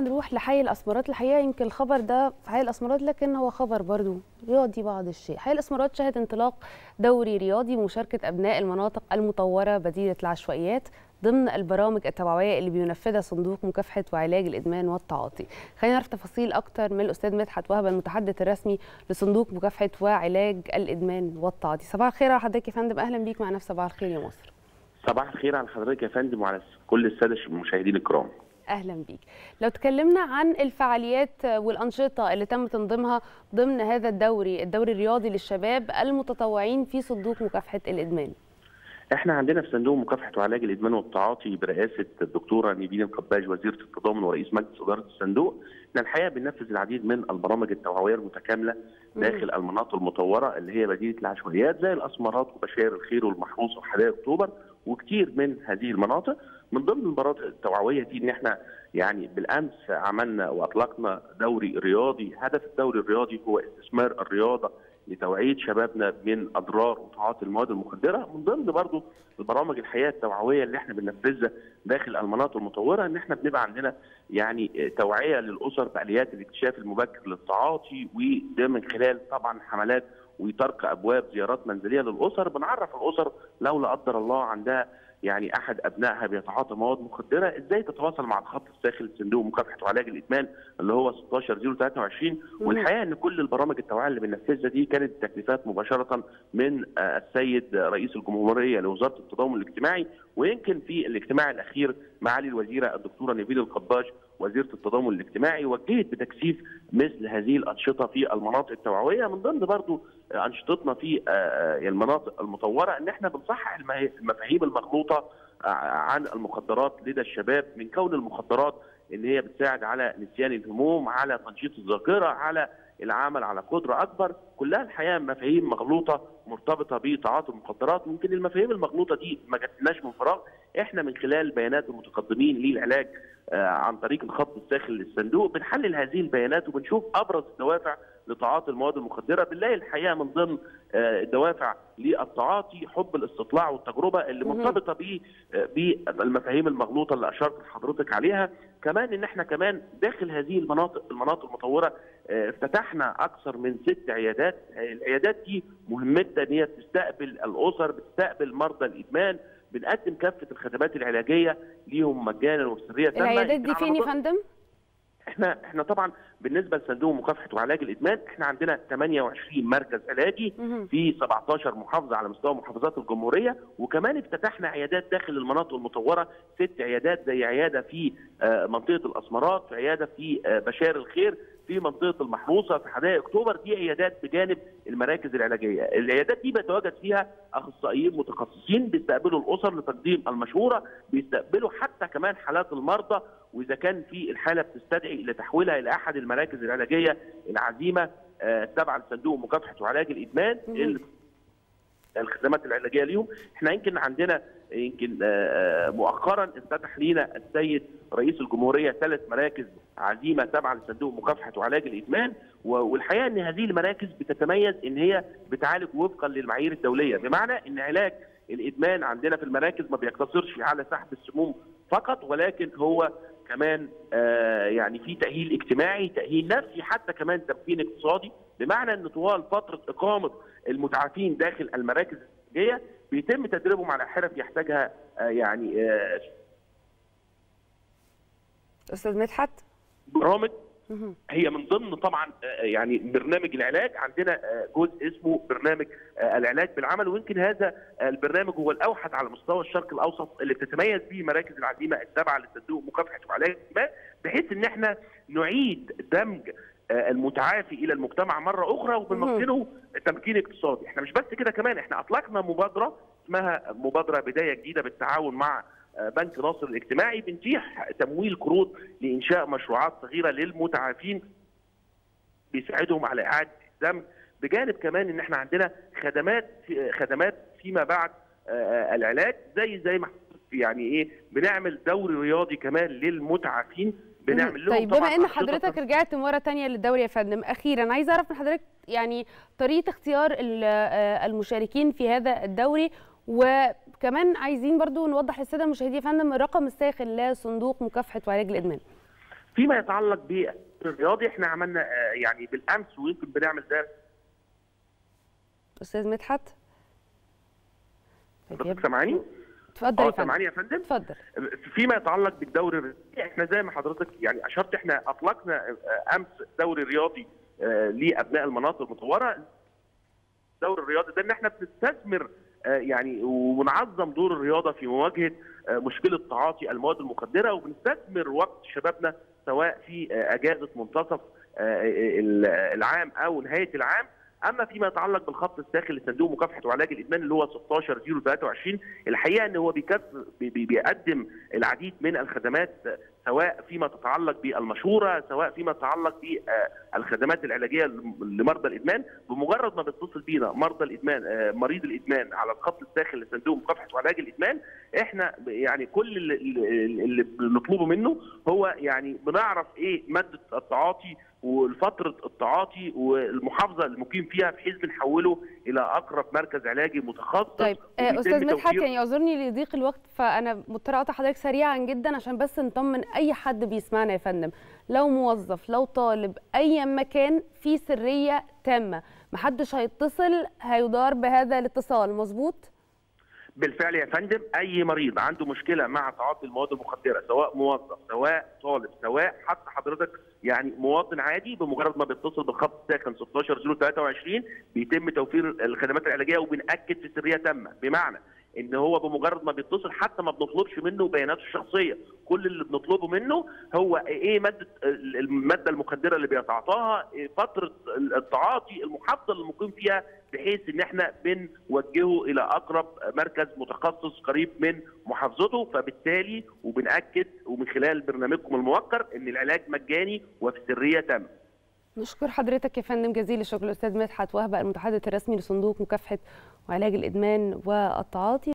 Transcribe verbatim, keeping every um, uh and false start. نروح لحي الاسمرات. الحقيقه يمكن الخبر ده في حي الاسمرات، لكن هو خبر برضو رياضي بعض الشيء. حي الاسمرات شهد انطلاق دوري رياضي بمشاركه ابناء المناطق المطوره بديله العشوائيات ضمن البرامج التوعويه اللي بينفذها صندوق مكافحه وعلاج الادمان والتعاطي. خلينا نعرف تفاصيل اكتر من الاستاذ مدحت وهبة، المتحدث الرسمي لصندوق مكافحه وعلاج الادمان والتعاطي. صباح الخير على حضرتك يا فندم، اهلا بيك معنا في صباح الخير يا مصر. صباح الخير على حضرتك يا فندم وعلى كل الساده المشاهدين الكرام. اهلا بيك. لو تكلمنا عن الفعاليات والانشطه اللي تم تنظيمها ضمن هذا الدوري الدوري الرياضي للشباب المتطوعين في صندوق مكافحه الادمان. احنا عندنا في صندوق مكافحه وعلاج الادمان والتعاطي برئاسه الدكتوره نيفين القباج وزيره التضامن ورئيس مجلس اداره الصندوق، احنا الحقيقه بننفذ العديد من البرامج التوعويه المتكامله داخل مم. المناطق المطوره اللي هي بديله العشوائيات زي الاسمرات وبشائر الخير والمحروسه وحدائق اكتوبر وكتير من هذه المناطق. من ضمن المباريات التوعويه دي ان احنا يعني بالامس عملنا واطلقنا دوري رياضي. هدف الدوري الرياضي هو استثمار الرياضه لتوعيه شبابنا من اضرار وتعاطي المواد المخدره. من ضمن برضه البرامج الحياه التوعويه اللي احنا بننفذها داخل المناطق المطوره ان احنا بنبقى عندنا يعني توعيه للاسر باليات الاكتشاف المبكر للتعاطي، وده من خلال طبعا حملات ويطرق ابواب زيارات منزليه للاسر. بنعرف الاسر لو لا قدر الله عندها يعني احد ابنائها بيتعاطى مواد مخدره ازاي تتواصل مع الخط الداخلي لصندوق مكافحه وعلاج الادمان اللي هو ستاشر صفر تلاتة وعشرين. والحقيقه ان كل البرامج التوعيه اللي بننفذها دي كانت تكليفات مباشره من السيد رئيس الجمهوريه لوزاره التضامن الاجتماعي، ويمكن في الاجتماع الاخير معالي الوزيره الدكتوره نبيلة القباش وزيره التضامن الاجتماعي وجهت بتكثيف مثل هذه الانشطه في المناطق التوعويه. من ضمن برضو انشطتنا في المناطق المطوره ان احنا بنصحح المفاهيم المغلوطه عن المخدرات لدى الشباب، من كون المخدرات ان هي بتساعد على نسيان الهموم، على تنشيط الذاكره، على العمل على قدره اكبر. كلها الحقيقه مفاهيم مغلوطه مرتبطه بتعاطي المخدرات. ممكن المفاهيم المغلوطه دي ما جاتلناش من فراغ، احنا من خلال بيانات المتقدمين للعلاج عن طريق الخط الداخلي للصندوق بنحلل هذه البيانات وبنشوف ابرز الدوافع لتعاطي المواد المخدره. بنلاقي الحقيقه من ضمن الدوافع للتعاطي حب الاستطلاع والتجربه اللي مرتبطه ب بالمفاهيم المغلوطه اللي اشرت لحضرتك عليها. كمان ان احنا كمان داخل هذه المناطق المناطق المطوره افتتحنا اكثر من ست عيادات. العيادات دي مهمتها ان هي بتستقبل الاسر، بتستقبل مرضى الادمان، بنقدم كافه الخدمات العلاجيه ليهم مجانا وبسريه تامه. العيادات دي فين يا فندم؟ احنا احنا طبعا بالنسبه لصندوق مكافحه وعلاج الادمان احنا عندنا تمنية وعشرين مركز علاجي في سبعتاشر محافظه على مستوى محافظات الجمهوريه، وكمان افتتحنا عيادات داخل المناطق المطوره، ست عيادات زي عياده في منطقه الاسمرات، في عياده في بشائر الخير، في منطقه المحروسه، في حدائق اكتوبر. دي عيادات بجانب المراكز العلاجيه. العيادات دي بيتواجد فيها اخصائيين متخصصين بيستقبلوا الاسر لتقديم المشوره، بيستقبلوا حتى كمان حالات المرضى، واذا كان في الحاله بتستدعي لتحويلها الى احد المراكز العلاجيه العزيمه تبع آه صندوق مكافحه وعلاج الادمان الخدمات العلاجيه ليهم. احنا يمكن عندنا يمكن آه مؤخرا افتتح لينا السيد رئيس الجمهوريه ثلاث مراكز عزيمه تبع لصندوق مكافحه وعلاج الادمان، والحقيقه ان هذه المراكز بتتميز ان هي بتعالج وفقا للمعايير الدوليه، بمعنى ان علاج الادمان عندنا في المراكز ما بيقتصرش على سحب السموم فقط، ولكن هو كمان آه يعني في تأهيل اجتماعي، تأهيل نفسي، حتى كمان تمكين اقتصادي. بمعنى ان طوال فتره اقامه المتعافين داخل المراكز العلاجيه بيتم تدريبهم على حرف يحتاجها آه يعني آه استاذ مدحت برامج هي من ضمن طبعا يعني برنامج العلاج. عندنا جزء اسمه برنامج العلاج بالعمل، ويمكن هذا البرنامج هو الاوحد على مستوى الشرق الاوسط اللي بتتميز به مراكز العزيمه التابعه لصندوق مكافحه وعلاج الادمان، بحيث ان احنا نعيد دمج المتعافي الى المجتمع مره اخرى وبنمكنه تمكين اقتصادي. احنا مش بس كده، كمان احنا اطلقنا مبادره اسمها مبادره بدايه جديده بالتعاون مع بنك ناصر الاجتماعي، بنتيح تمويل قروض لإنشاء مشروعات صغيرة للمتعافين بيساعدهم على إعادة الدمج، بجانب كمان إن إحنا عندنا خدمات خدمات فيما بعد العلاج زي زي ما يعني إيه بنعمل دوري رياضي كمان للمتعافين بنعمل لهم. طيب بما إن حضرتك رجعت مرة تانية للدوري يا فندم، أخيراً عايز أعرف من حضرتك يعني طريقة اختيار المشاركين في هذا الدوري، و كمان عايزين برضو نوضح للساده المشاهدين يا فندم الرقم الساخن لصندوق مكافحه وعلاج الادمان. فيما يتعلق بالرياضي احنا عملنا يعني بالامس ويمكن بنعمل ده. استاذ مدحت حضرتك سامعاني؟ اتفضل يا فندم. سامعاني يا فندم؟ اتفضل. فيما يتعلق بالدوري الرياضي احنا زي ما حضرتك يعني اشرت احنا اطلقنا امس دوري رياضي لابناء المناطق المتطوره. الدوري الرياضي ده ان احنا بنستثمر يعني ونعظم دور الرياضه في مواجهه مشكله تعاطي المواد المخدره، وبنستثمر وقت شبابنا سواء في اجازه منتصف العام او نهايه العام. اما فيما يتعلق بالخط الساخن لصندوق مكافحه وعلاج الادمان اللي هو ستاشر صفر تلاتة وعشرين، الحقيقه ان هو بيقدم العديد من الخدمات سواء فيما تتعلق بالمشوره، سواء فيما يتعلق بالخدمات العلاجيه لمرضى الادمان. بمجرد ما بيتصل بينا مرضى الادمان مريض الادمان على الخط الساخن لصندوق مكافحه وعلاج الادمان، احنا يعني كل اللي بنطلبه منه هو يعني بنعرف ايه ماده التعاطي والفترة التعاطي والمحافظة المقيم فيها، بحيث بنحوله إلى أقرب مركز علاجي متخصص. طيب أستاذ مدحت يعني يعذرني لضيق الوقت، فأنا مضطرة أقطع حضرتك سريعا جدا عشان بس نطمن أي حد بيسمعنا يا فندم، لو موظف لو طالب أي مكان في سرية تامة، محدش هيتصل هيدار بهذا الاتصال، مظبوط؟ بالفعل يا فندم، اي مريض عنده مشكله مع تعاطي المواد المخدره سواء موظف سواء طالب سواء حتى حضرتك يعني مواطن عادي، بمجرد ما بيتصل بالخط الساخن ستاشر صفر تلاتة وعشرين بيتم توفير الخدمات العلاجيه، وبنأكد في سريه تامه، بمعنى ان هو بمجرد ما بيتصل حتى ما بنطلبش منه بياناته الشخصيه، كل اللي بنطلبه منه هو ايه ماده الماده المخدره اللي بيتعاطاها، فتره التعاطي، المحافظه اللي مقيم فيها، بحيث ان احنا بنوجهه الى اقرب مركز متخصص قريب من محافظته. فبالتالي وبنأكد ومن خلال برنامجكم الموقر ان العلاج مجاني وفي سريه تامه. نشكر حضرتك يا فندم جزيل الشكر الاستاذ مدحت وهبة المتحدث الرسمي لصندوق مكافحة وعلاج الادمان والتعاطي.